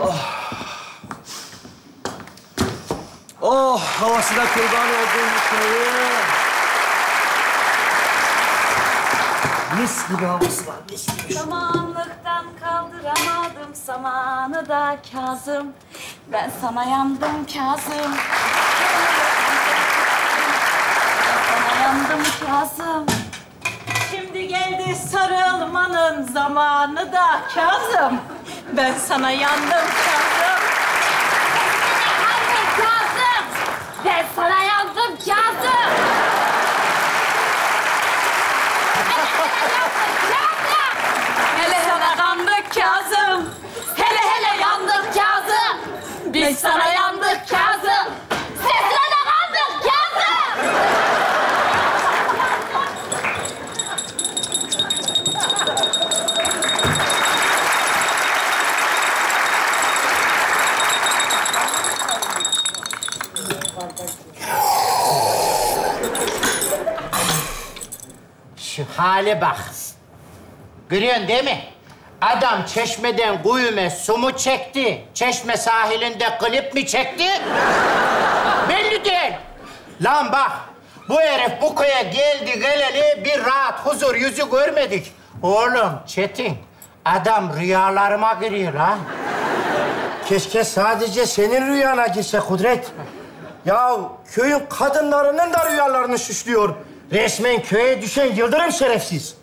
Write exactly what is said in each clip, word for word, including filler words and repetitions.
Oh. Oh, havasına kurban olduğum köyü. Mis gibi havası var, mis gibi. Samanlıktan kaldıramadım samanı da Kazım. Ben sana yandım Kazım. Sana yandım Kazım. Şimdi geldi sarılmanın zamanı da Kazım. Ben sana yandım Kazım. Kazım. Ben sana yandım Kazım. Hele hele yandık Kazım. Hele hele yandık Kazım. Biz sana yandık Kazım. Sesine de yandık Kazım. Şu hale bak. Görüyorsun değil mi? Adam çeşmeden kuyume su mu çekti? Çeşme sahilinde klip mi çekti? Belli değil. Lan bak, bu herif bu köye geldi geleli bir rahat huzur yüzü görmedik. Oğlum Çetin, adam rüyalarıma giriyor ha. Keşke sadece senin rüyana girse Kudret. Ya köyün kadınlarının da rüyalarını süslüyor. Resmen köye düşen yıldırım şerefsiz.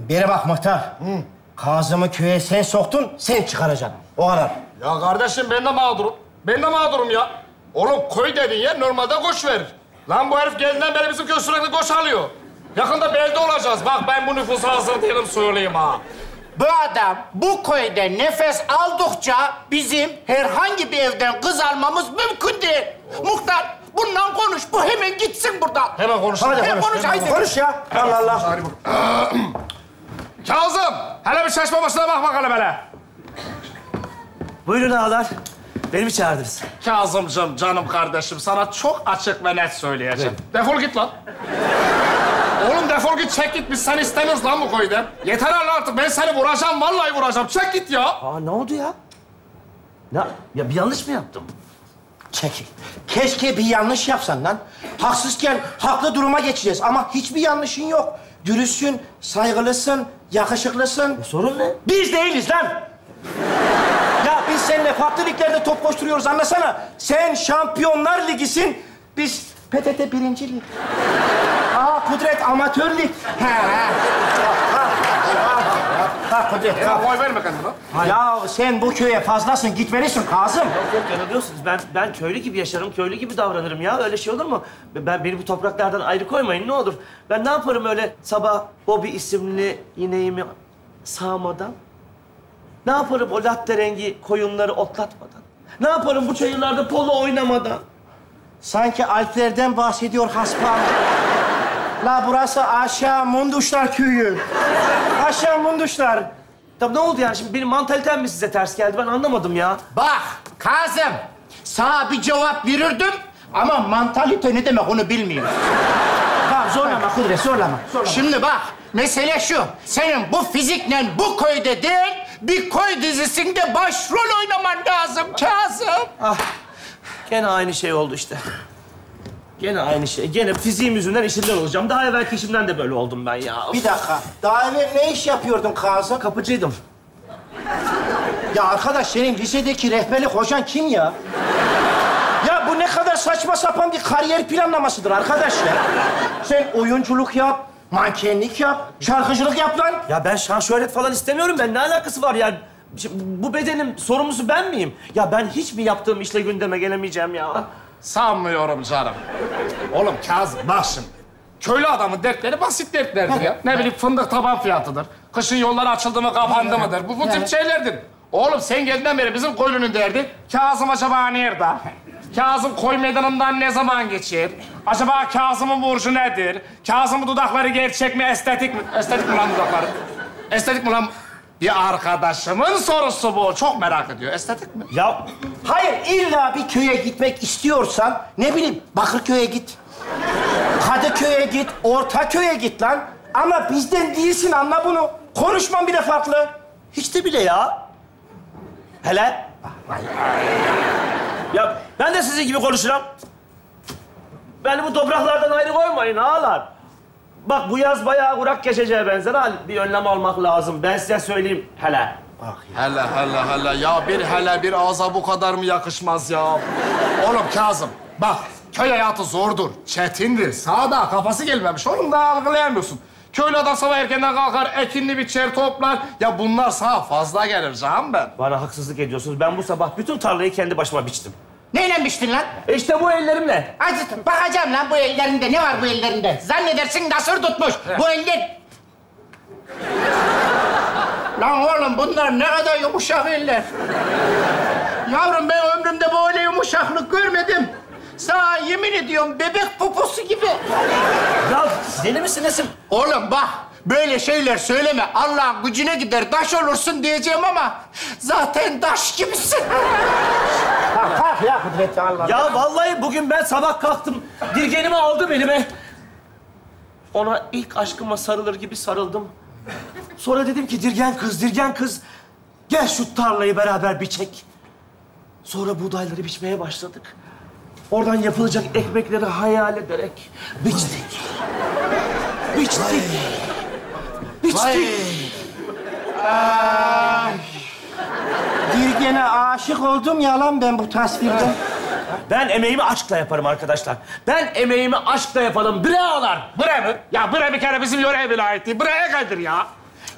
Biri bak Muhtar. Hı. Kazım'ı köye sen soktun, sen çıkaracaksın. O kadar. Ya kardeşim ben de mağdurum. Ben de mağdurum ya. Oğlum koy dedin ya, normalde koş verir. Lan bu herif geldiğinden beri bizim köy sürekli koş alıyor. Yakında belde olacağız. Bak ben bu nüfusa hazır değilim söyleyeyim ha. Bu adam bu köyde nefes aldıkça bizim herhangi bir evden kız almamız mümkün değil. Oh. Muhtar, bundan konuş. Bu hemen gitsin buradan. Hemen konuş. Hadi hemen konuş. Konuş, konuş ya. Allah Allah. Kazım, hele bir şaşma başına bak bakalım hele. Buyurun ağalar. Beni mi çağırdınız? Kazımcığım, canım kardeşim, sana çok açık ve net söyleyeceğim. Evet. Defol git lan. Oğlum defol git, çek git. Biz seni istemiyoruz lan bu köyde. Yeter lan artık. Ben seni vuracağım, vallahi vuracağım. Çek git ya. Aa, ne oldu ya? Ya, ya bir yanlış mı yaptım? Çekil. Keşke bir yanlış yapsan lan. Haksızken haklı duruma geçeceğiz ama hiçbir yanlışın yok. Dürüstsün, saygılısın, yakışıklısın. Ya sorun ne? Biz değiliz lan! Ya biz seninle farklı liglerde top koşturuyoruz, anlasana. Sen Şampiyonlar Ligi'sin, biz P T T birinci lig. Aa Kudret amatör lig. Ha, ha. Ha Kudret, ya koy verme kendine. Ya sen bu köye fazlasın, gitmelisin Kazım. Yok yok, yanılıyorsunuz. Ben, ben köylü gibi yaşarım, köylü gibi davranırım ya. Öyle şey olur mu? Ben, beni bu topraklardan ayrı koymayın, ne olur. Ben ne yaparım öyle sabah Bobby isimli ineğimi sağmadan? Ne yaparım o latte rengi koyunları otlatmadan? Ne yaparım bu çayırlarda polo oynamadan? Sanki Alplerden bahsediyor hasbam. La burası aşağı Munduşlar köyü. Aşağı Munduşlar. Tabii ne oldu yani şimdi? Benim mantalitem mi size ters geldi? Ben anlamadım ya. Bak Kazım, sana bir cevap verirdim ama mantalite ne demek onu bilmiyorum. Tamam zorlama Kudret, zorlama. zorlama. Şimdi bak, mesele şu. Senin bu fizikle bu köyde değil, bir köy dizisinde başrol oynaman lazım Kazım. Ah, gene aynı şey oldu işte. Gene aynı şey. Gene fiziğim yüzünden işimden olacağım. Daha evvelki işimden de böyle oldum ben ya. Bir dakika. Daha evvel ne iş yapıyordun Kazım? Kapıcıydım. Ya arkadaş senin lisedeki rehberlik hocan kim ya? Ya bu ne kadar saçma sapan bir kariyer planlamasıdır arkadaş ya. Sen oyunculuk yap, mankenlik yap, şarkıcılık yap lan. Ya ben şan şöhret falan istemiyorum. Ben ne alakası var ya? Şimdi bu bedenim sorumlusu ben miyim? Ya ben hiç mi yaptığım işle gündeme gelemeyeceğim ya? Sanmıyorum canım. Oğlum Kazım bak şimdi. Köylü adamın dertleri basit dertlerdir ya. Ne bileyim fındık taban fiyatıdır. Kışın yolları açıldı mı kapandı mıdır? Bu, bu tip şeylerdir. Oğlum sen geldiğinden beri bizim köylünün derdi. Kazım acaba nerede? Kazım koy meydanından ne zaman geçer? Acaba Kazım'ın burcu nedir? Kazım'ın dudakları gerçek mi, estetik mi? Estetik mi lan dudakları? Estetik mi lan? Bir arkadaşımın sorusu bu. Çok merak ediyor. Estetik mi? Ya hayır, illa bir köye gitmek istiyorsan ne bileyim Bakırköy'e git. Kadıköy'e git, Ortaköy'e git lan. Ama bizden değilsin, anla bunu. Konuşman bile farklı. Hiç de bile ya. Hele Vallahi. Ya ben de sizin gibi konuşuram. Beni bu topraklardan ayrı koymayın ağalar. Bak bu yaz bayağı kurak geçeceğe benzer hal. Bir önlem almak lazım. Ben size söyleyeyim hele. Bak ya. Hele hele hele. Ya bir hele bir ağza bu kadar mı yakışmaz ya? Oğlum Kazım bak köy hayatı zordur, çetindir. Sağda kafası gelmemiş. Onu da algılayamıyorsun. Köylü adam sabah erkenden kalkar, ekinli biçer, toplar. Ya bunlar sana fazla gelir canım ben. Bana haksızlık ediyorsunuz. Ben bu sabah bütün tarlayı kendi başıma biçtim. Neyle biçtin lan? E işte bu ellerimle. Acıtım. Bakacağım lan bu ellerinde. Ne var bu ellerinde? Zannedersin nasır tutmuş. Heh. Bu eller... Lan oğlum bunlar ne kadar yumuşak eller. Yavrum ben ömrümde böyle yumuşaklık görmedim. Sana yemin ediyorum bebek poposu gibi. Ya deli misin Nesim? Oğlum bak böyle şeyler söyleme. Allah'ın gücüne gider taş olursun diyeceğim ama zaten taş gibisin. Kalk kalk ya Kudret Allah. Ya vallahi bugün ben sabah kalktım. Dirgenimi aldım elime. Ona ilk aşkıma sarılır gibi sarıldım. Sonra dedim ki dirgen kız, dirgen kız. Gel şu tarlayı beraber biçek. Sonra buğdayları biçmeye başladık. Oradan yapılacak ekmekleri hayal ederek biçtik. Biçtik. Vay. Biçtik. Vay. Ay. Dirgene aşık oldum ya lan ben bu tasvirden. Ben emeğimi aşkla yaparım arkadaşlar. Ben emeğimi aşkla yapalım. Bre ağlar. Bre mi? Ya bre bir kere bizim yöre vilayeti. Bre'ye kadir ya.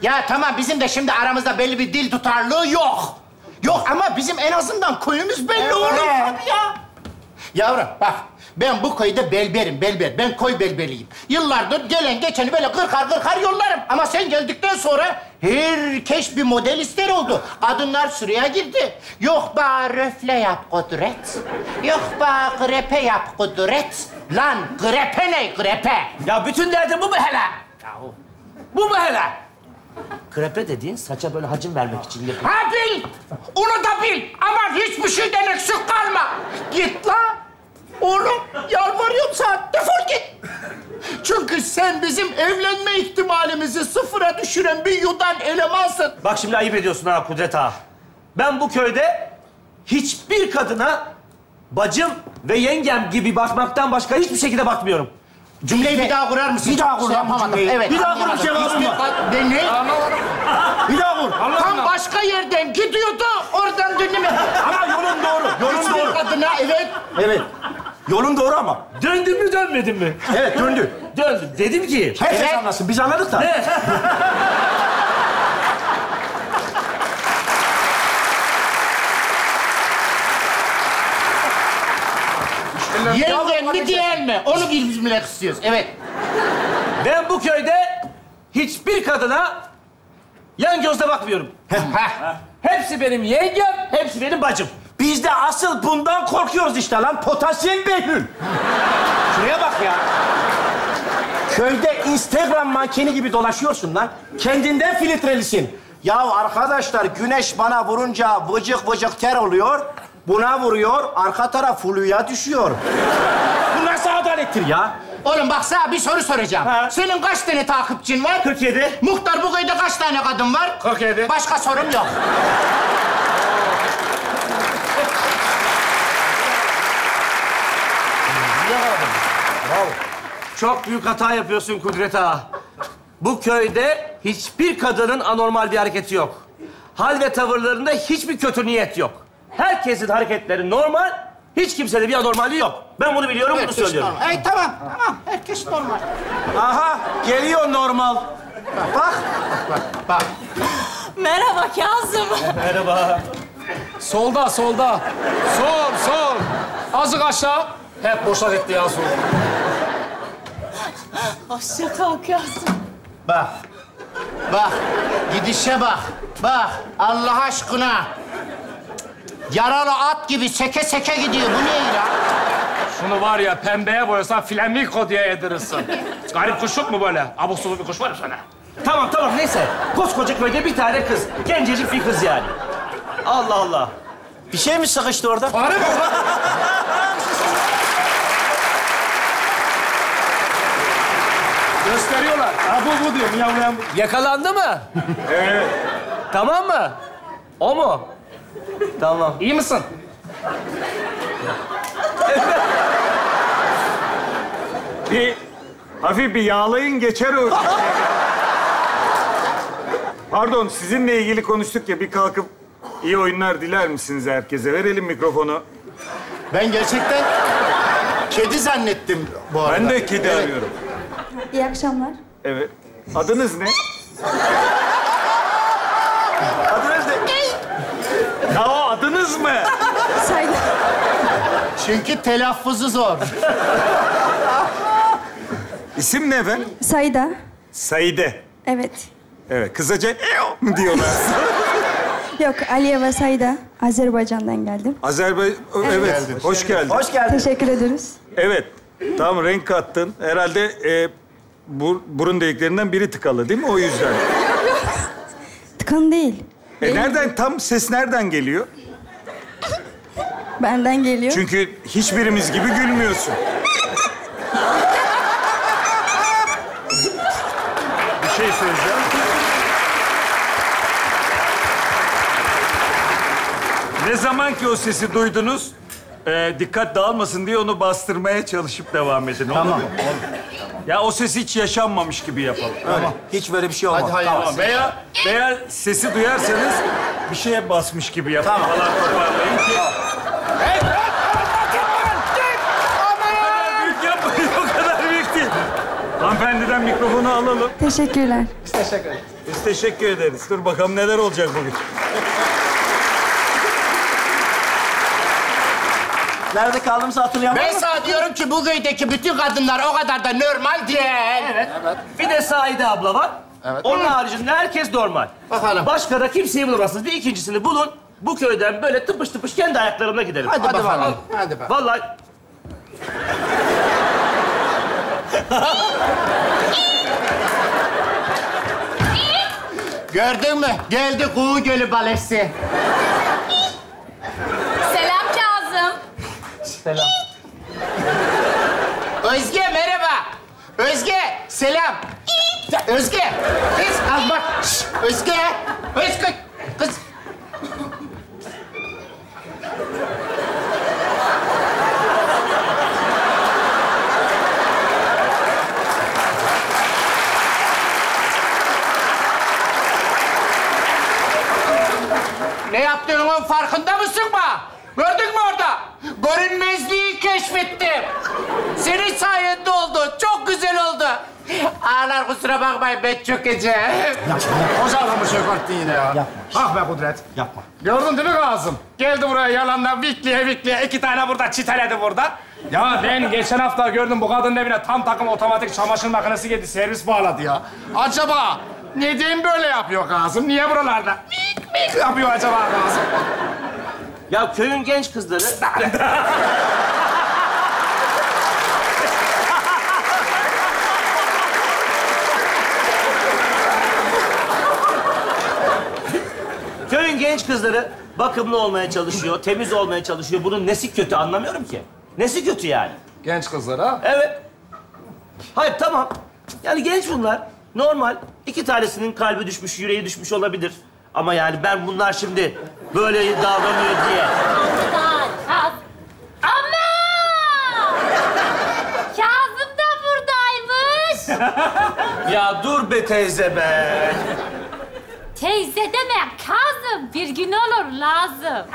Ya tamam bizim de şimdi aramızda belli bir dil tutarlığı yok. Yok ama bizim en azından koyumuz belli evet. Olur tabii ya. Yavrum bak, ben bu köyde belberim, belber. Ben koy belberiyim. Yıllardır gelen geçeni böyle kırkar kırkar yollarım. Ama sen geldikten sonra herkes bir model ister oldu. Kadınlar sıraya girdi. Yok ba röfle yap Kudret. Yok ba krepe yap Kudret. Lan krepe ne krepe? Ya bütün derdin bu mu hele? Yahu. Bu mu hele? Krepe dediğin saça böyle hacim vermek için yapıyor. Ha bil! Onu da bil! Ama hiçbir şeyden eksik kalma! Git la! Oğlum yalvarıyorum sana, defol git! Çünkü sen bizim evlenme ihtimalimizi sıfıra düşüren bir yudan elemansın. Bak şimdi ayıp ediyorsun ha Kudret ağa. Ben bu köyde hiçbir kadına bacım ve yengem gibi bakmaktan başka hiçbir şekilde bakmıyorum. Cümleyi bir daha kurar mısın? Bir daha kur. Yapamadım. Evet. Bir daha kur. Cevabım var. Ben ne? Bir daha kur. Tam başka yerden gidiyordu. Oradan dönemedim. Ama yolun doğru. Yolun doğru. Hiçbir kadına evet. Evet. Yolun doğru ama. Döndün mü dönmedin mi? Evet döndü. Döndüm. Dedim ki. Herkes evet. Anlasın. Biz anladık da. Ne? Yengen mi diyen mi? Onu bilmek istiyoruz. Evet. Ben bu köyde hiçbir kadına yan gözle bakmıyorum. Hepsi benim yengem, hepsi benim bacım. Biz de asıl bundan korkuyoruz işte lan. Potansiyel Behlül. Şuraya bak ya. Köyde Instagram mankeni gibi dolaşıyorsun lan. Kendinden filtrelisin. Ya arkadaşlar güneş bana vurunca vıcık vıcık ter oluyor. Buna vuruyor, arka taraf fluya düşüyor. Bu nasıl adalettir ya? Oğlum bak sana bir soru soracağım. Ha. Senin kaç tane takipçin var? kırk yedi. Muhtar bu köyde kaç tane kadın var? kırk yedi. Başka sorum yok. Çok büyük hata yapıyorsun Kudret ağa. Bu köyde hiçbir kadının anormal bir hareketi yok. Hal ve tavırlarında hiçbir kötü niyet yok. Herkesin hareketleri normal, hiç kimsede bir anormalliği yok. Ben bunu biliyorum, herkes bunu söylüyorum. Normal. Ay tamam, tamam. Herkes normal. Aha, geliyor normal. Bak, bak, bak. bak. Merhaba Kazım. Merhaba. Solda, solda. Sol, sol. Azıcık aşağı. Hep boşa gitti ya sol. Hoşça kal Kazım. Bak, bak. Gidişe bak. Bak, Allah aşkına. Yaralı at gibi seke seke gidiyor. Bu ne ya? Şunu var ya pembeye boyasan flamingo diye yedirirsin. Garip kuşluk mu böyle? Abuk sabuk bir kuş var mı sana? Tamam tamam neyse. Koskoca köyde bir tane kız. Gencecik bir kız yani. Allah Allah. Bir şey mi sıkıştı orada? Fare mi? Gösteriyorlar. Ha bu bu diyor. Miyavlayan bu. Yakalandı mı? Evet. Tamam mı? O mu? Tamam. İyi misin? Bir hafif bir yağlayın geçer o. Pardon, sizinle ilgili konuştuk ya, bir kalkıp iyi oyunlar diler misiniz herkese? Verelim mikrofonu. Ben gerçekten kedi zannettim bu arada. Ben de kedi evet. arıyorum. İyi akşamlar. Evet. Adınız ne? Adınız ne? Ya o adınız mı? Saygı. Çünkü telaffuzu zor. İsim ne efendim? Saide. Saide. Evet. Evet, kısaca "Eyo" diyorlar. Yok, Aliyeva Saide. Azerbaycan'dan geldim. Azerbaycan... Evet, evet. Hoş, hoş geldin. Hoş geldin. Teşekkür ederiz. Evet, tamam renk kattın. Herhalde e, bur, burun deliklerinden biri tıkalı değil mi? O yüzden. Tıkan değil. E değil. Nereden, tam ses nereden geliyor? Benden geliyor. Çünkü hiçbirimiz gibi gülmüyorsun. Bir şey söyleyeceğim. Ne zaman ki o sesi duydunuz, e, dikkat dağılmasın diye onu bastırmaya çalışıp devam edin. Tamam. Ya o ses hiç yaşanmamış gibi yapalım. Tamam. Öyle. Hiç böyle bir şey olmaz. Hadi tamam. Veya veya sesi duyarsanız bir şeye basmış gibi yapın. Tamam. Falan toparlayın ki. Hanımefendiden mikrofonu alalım. Teşekkürler. Biz teşekkür ederiz. Biz teşekkür ederiz. Dur bakalım neler olacak bugün. Nerede kaldığımızı hatırlayamıyorum. Ben sana diyorum ki bu köydeki bütün kadınlar o kadar da normal değil. Evet. Evet. Bir de Saide abla var. Evet. Onun haricinde herkes normal. Bakalım. Başka da kimseyi bulamazsınız. Bir ikincisini bulun. Bu köyden böyle tıpış tıpış kendi ayaklarımla gidelim. Hadi, Hadi bakalım. bakalım. Hadi bakalım. Vallahi... Gördün mü? Geldi Kuğu Gölü balesi. Selam Kazım. Selam. Özge merhaba. Özge selam. Özge. Kız al bak. Şş, Özge. Özge. Kız. Ne yaptığının farkında mısın mı? Gördün mü orada? Görünmezliği keşfettim. Senin sayende oldu. Çok güzel oldu. Ağlar kusura bakmayın, ben çökeceğim. Yapma. O zamanı çökerttin yine ya. Yapma. Bak be Kudret. Yapma. Gördün değil mi Kazım? Geldi buraya yalandan vikliye vikliye. İki tane burada çiteledi burada. Ya ben geçen hafta gördüm bu kadının evine tam takım otomatik çamaşır makinesi geldi. Servis bağladı ya. Acaba neden böyle yapıyor Kazım? Niye buralarda? Ne yapıyor acaba Kazım? Ya köyün genç kızları... köyün genç kızları bakımlı olmaya çalışıyor, temiz olmaya çalışıyor. Bunun nesi kötü anlamıyorum ki. Nesi kötü yani? Genç kızlar ha? Evet. Hayır tamam. Yani genç bunlar. Normal. İki tanesinin kalbi düşmüş, yüreği düşmüş olabilir. Ama yani ben bunlar şimdi böyle davranıyor diye. Ama! Kazım da buradaymış. Ya dur be teyze be. Teyze deme Kazım. Bir gün olur lazım.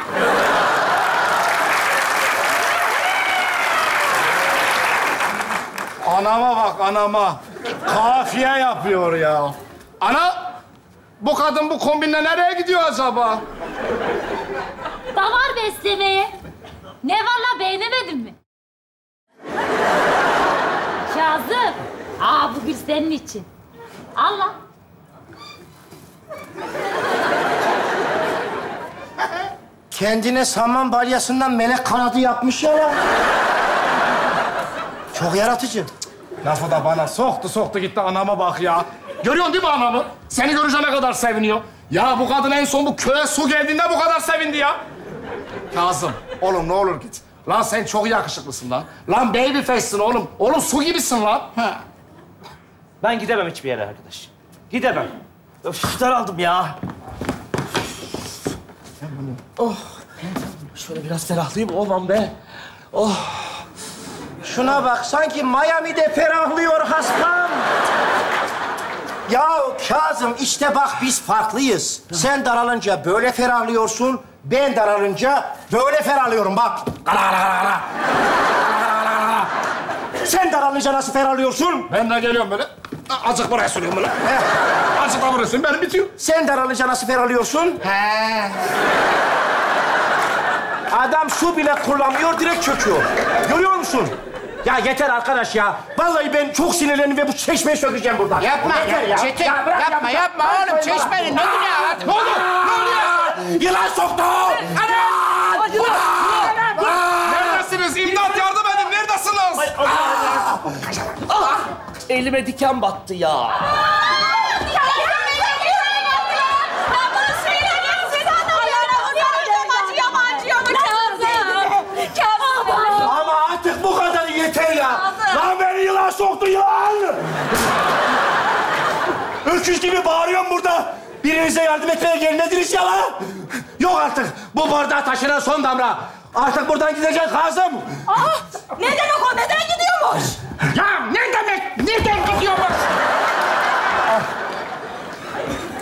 Anama bak anama. Kafiye yapıyor ya. Ana! Bu kadın bu kombinle nereye gidiyor acaba? Davar beslemeye. Ne valla beğenemedin mi? Kazım. Aa bu bir senin için. Allah. Kendine saman balyasından melek kanadı yapmış ya lan. Çok yaratıcı. Lafı da bana soktu soktu gitti anama bak ya. Görüyorsun değil mi anamı? Seni görünce ne kadar seviniyor. Ya bu kadın en son bu köye su geldiğinde bu kadar sevindi ya. Kazım, oğlum ne olur git. Lan sen çok yakışıklısın lan. Lan baby face'sin oğlum. Oğlum su gibisin lan. Ha. Ben gidemem hiçbir yere arkadaş. Gidemem. Öf, daraldım ya. Oh, şöyle biraz ferahlayayım. Oman be. Oh. Şuna bak, sanki Miami'de ferahlıyor hastam. Ya Kazım, işte bak biz farklıyız. Sen daralınca böyle ferahlıyorsun, ben daralınca böyle ferahlıyorum bak. Sen daralınca nasıl ferahlıyorsun? Ben de geliyorum böyle. Azıcık buraya sürüyorum böyle. Azıcık da buraya sürüyorum, benim bitiyor. Sen daralınca nasıl ferahlıyorsun? He. Adam su bile kullanmıyor, direkt çöküyor. Görüyor musun? Ya yeter arkadaş ya. Vallahi ben çok sinirlendim ve bu çeşmeyi sökeceğim buradan. Yapma, yeter ya. Çetin, ya bırak, yapma, yapma, yapma, yapma oğlum. Çeşmenin ne günahı? Ne oluyor? Ne oluyor? Yılan soktu! Anam! Neredesiniz? İmdat, yardım edin. Neredesiniz? Elime diken battı ya. Soktu yılan! Öküz gibi bağırıyorum burada. Birinize yardım etmeye gelmediniz ya lan. Yok artık. Bu bardağa taşıran son damla. Artık buradan gidecek Kazım. Aa! Neden o? Neden gidiyormuş? Ya ne demek? Nereden gidiyormuş?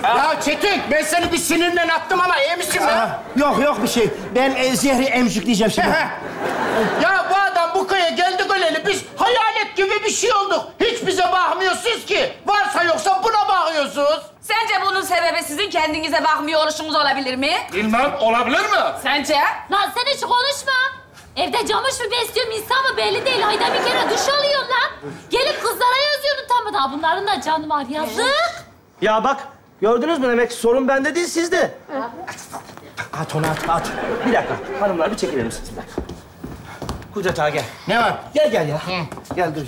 Ya Çetin, ben seni bir sinirle attım ama iyi misin lan? Yok yok bir şey. Ben e, zehri emcikleyeceğim şimdi. Ya bu adam bu köye geldi geleli biz hayalet gibi bir şey olduk. Hiç bize bakmıyorsunuz ki. Varsa yoksa buna bakıyorsunuz. Sence bunun sebebi sizin kendinize bakmıyor oluşunuz olabilir mi? Bilmem, olabilir mi? Sence? Lan sen hiç konuşma. Evde camış mı besliyorum, insan mı belli değil. Hayda bir kere duş alıyorsun lan. Gelip kızlara yazıyorsun tam da. Bunların da canı var, yazık. Ya bak. Gördünüz mü demek? Sorun bende değil, sizde. At onu, at, at. Bir dakika. Hanımlar bir çekilir misiniz? Bir dakika. Kudret ağa gel. Ne var? Gel, gel ya. Hı. Gel, dur.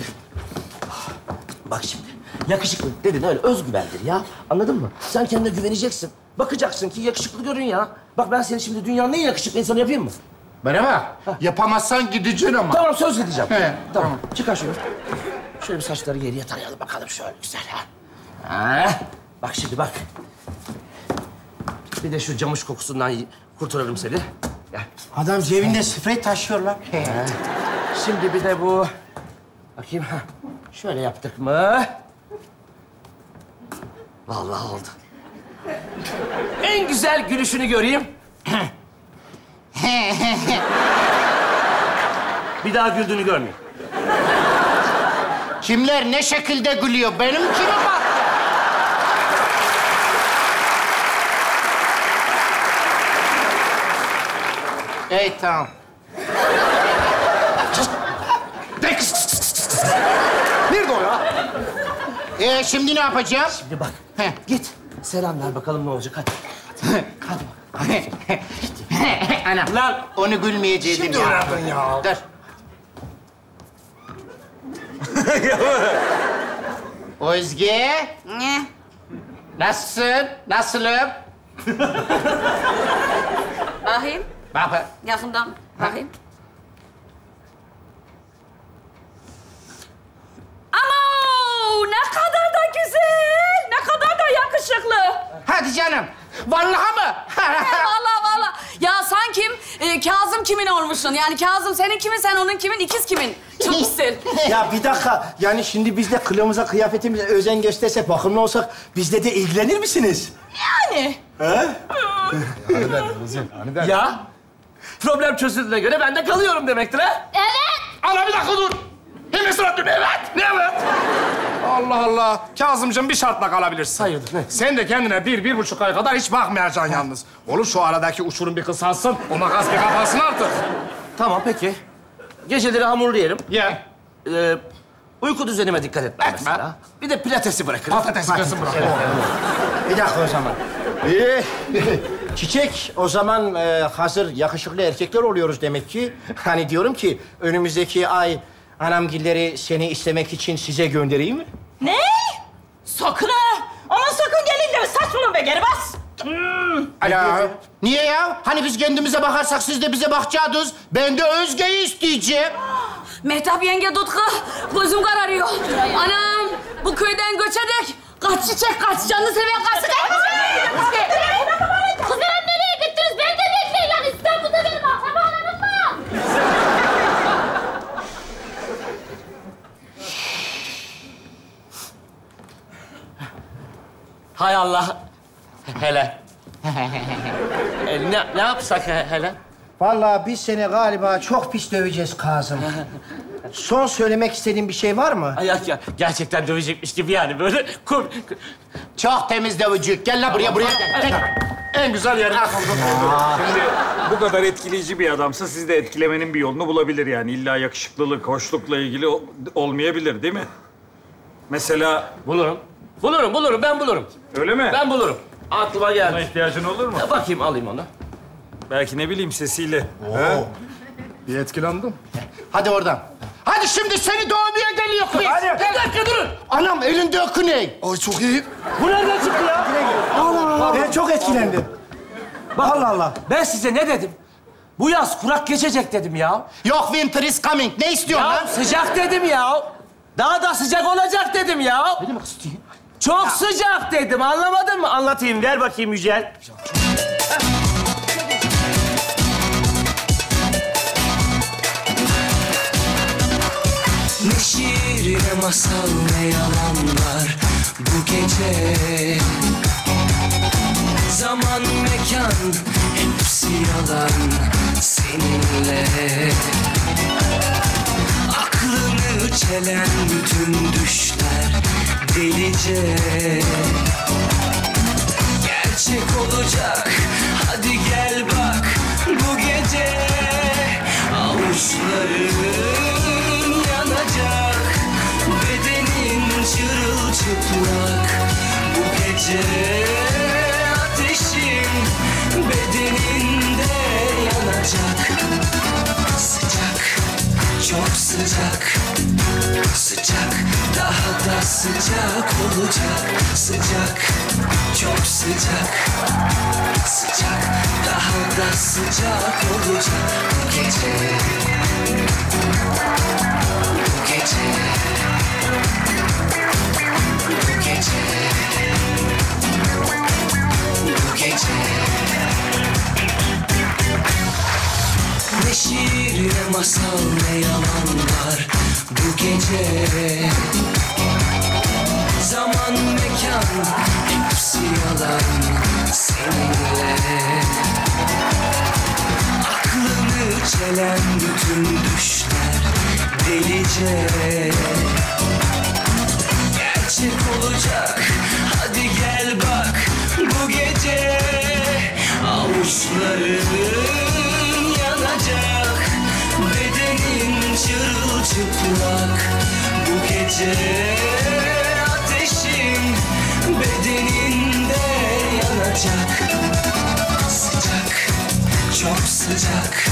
Bak şimdi, yakışıklı dedin öyle özgüvendir ya. Anladın mı? Sen kendine güveneceksin. Bakacaksın ki yakışıklı görün ya. Bak ben seni şimdi dünyanın en yakışıklı insanı yapayım mı? Bana bak. Yapamazsan gideceksin ama. Tamam, söz edeceğim. He, tamam. Tamam. Çıkar şunu. Şöyle bir saçları geriye tarayalım bakalım şöyle güzel ha. Ha. Bak şimdi bak. Bir de şu camış kokusundan kurtarırım seni. Gel. Adam cebinde sprey taşıyor lan. He. Şimdi bir de bu. Bakayım. Şöyle yaptık mı? Vallahi oldu. En güzel gülüşünü göreyim. Bir daha güldüğünü görmeyeyim. Kimler ne şekilde gülüyor? Benim kime bak? Hey, tamam. Nerede o ya? Ee, şimdi ne yapacağım? Şimdi bak. Heh. Git. Selam ver bakalım ne olacak. Hadi. Hadi, hadi bak. Hadi. Hadi. Anam. Lan onu gülmeyecektim şimdi ya. Şimdi uğradın ya. Dur. Özge. Ne? Nasılsın? Nasılım? Bakayım. Bak. Yakından bakayım. Ama ne kadar da güzel, ne kadar da yakışıklı. Hadi canım. Vallahi mı? Vallahi vallahi. Ya sen kim? Ee, Kazım kimin olmuşsun? Yani Kazım senin kimin, sen onun kimin, ikiz kimin? Çıkmışsın. Ya bir dakika. Yani şimdi biz de kılığımıza, kıyafetimize özen göstersek, bakımlı olsak bizle de ilgilenir misiniz? Yani. He? Ya. Problem çözüldüğüne göre ben de kalıyorum demektir ha? Evet. Ana bir dakika dur. Hemen suratlı. Evet. Ne evet? Allah Allah. Kazımcığım bir şartla kalabilirsin. Hayırdır? Ne? Sen de kendine bir, bir buçuk ay kadar hiç bakmayacaksın yalnız. Olur şu aradaki uçurum bir kısalsın. O makas bir kapatsın artık. Tamam peki. Geceleri hamurlu yerim. Ye. Ee, uyku düzenime dikkat etmem etme mesela. Bir de pilatesi bırakırım. Patatesi bırakırım. Bir dakika o zaman. İyi. Çiçek, o zaman e, hazır yakışıklı erkekler oluyoruz demek ki. Hani diyorum ki önümüzdeki ay anamgilleri seni istemek için size göndereyim mi? Ne? Sakın ha! Ama sakın gelin deme, saçmalama be, geri bas! Hmm. Ala, niye ya? Hani biz kendimize bakarsak siz de bize bakacaksınız. Ben de Özge'yi isteyeceğim. Mehtap yenge Dutku, gözüm kararıyor. Anam, bu köyden göç edek. Kaç çiçek, kaç canlı seven, kaç... Kız nereye gittiniz? Ben de Hay Allah. Hele. e, ne, ne yapsak he, hele? Vallahi biz seni galiba çok pis döveceğiz Kazım. Son söylemek istediğin bir şey var mı? Ay, ya, gerçekten dövecekmiş gibi yani böyle. Kum. Çok temiz dövecek. Gel la buraya, buraya. En güzel yerin. Şimdi bu kadar etkileyici bir adamsa siz de etkilemenin bir yolunu bulabilir yani. İlla yakışıklılık, hoşlukla ilgili olmayabilir değil mi? Mesela... Bulurum. Bulurum, bulurum. Ben bulurum. Öyle mi? Ben bulurum. Aklıma geldi. Buna ihtiyacın olur mu? Ya bakayım, alayım onu. Belki ne bileyim sesiyle. Oo. Bir etkilendim. Hadi oradan. Hadi şimdi seni doğumluya geliyor kız. Hadi. Bir dakika durun. Anam elinde ökü ne? Ay çok iyi. Bu nereden çıktı ya? Allah. Ben çok etkilendim. Bak, Allah Allah. Ben size ne dedim? Bu yaz kurak geçecek dedim ya. Yok, winter is coming. Ne istiyorsun ya, lan? Sıcak dedim ya. Daha da sıcak olacak dedim ya. Ne demek istiyorsun? Çok ya. Sıcak dedim. Anlamadın mı? Anlatayım. Ver bakayım Yücel. Ne şiir, ne masal, ne yalanlar bu gece. Zaman, mekan, hepsi yalan seninle. Aklını çelen bütün düşler delice. Gerçek olacak, hadi gel bak bu gece. Avuçların yanacak, bedenin çırılçıplak bu gece. Ateşin bedeninde yanacak. Sıcak, çok sıcak. Sıcak, daha da sıcak olacak. Sıcak, çok sıcak. Sıcak, daha da sıcak olacak. Bu gece, bu gece, bu gece, bu gece. Ne şiir, ne masal, ne yalanlar bu gece. Zaman, mekan, hepsi yalan seninle. Aklını çelen bütün düşler delice. Gerçek olacak, hadi gel bak bu gece. Avuçlarını bedenin çırılçıplak bu gece. Ateşin bedeninde yanacak. Sıcak, çok sıcak.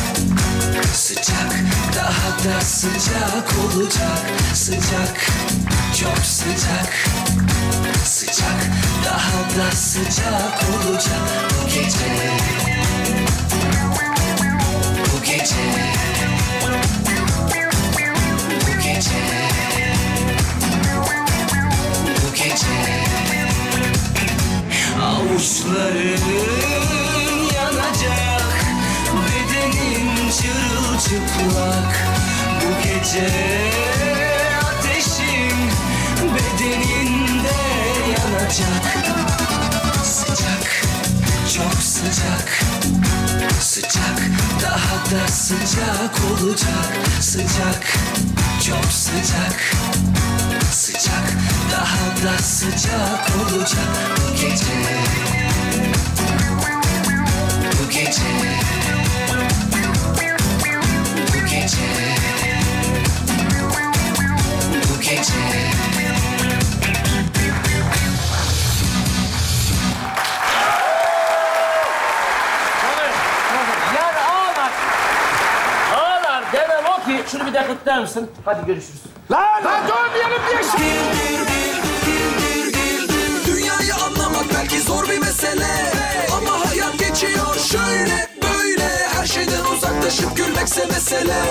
Sıcak, daha da sıcak olacak. Sıcak, çok sıcak. Sıcak, daha da sıcak olacak bu gece. Bu gece, bu gece, bu gece. Avuçların yanacak, bedenin çırılçıplak bu gece. Ateşin bedeninde yanacak. Sıcak, çok sıcak. Sıcak, daha da sıcak olacak. Sıcak, çok sıcak. Sıcak, daha da sıcak olacak. Bu gece, bu gece, bu gece, bu gece. Şunu bir dakika tutar mısın? Hadi görüşürüz. Lan! Lan dönmeyelim diye şey! Dünyayı anlamak belki zor bir mesele. Ama hayat geçiyor şöyle böyle. Her şeyden uzaklaşıp gülmekse mesele.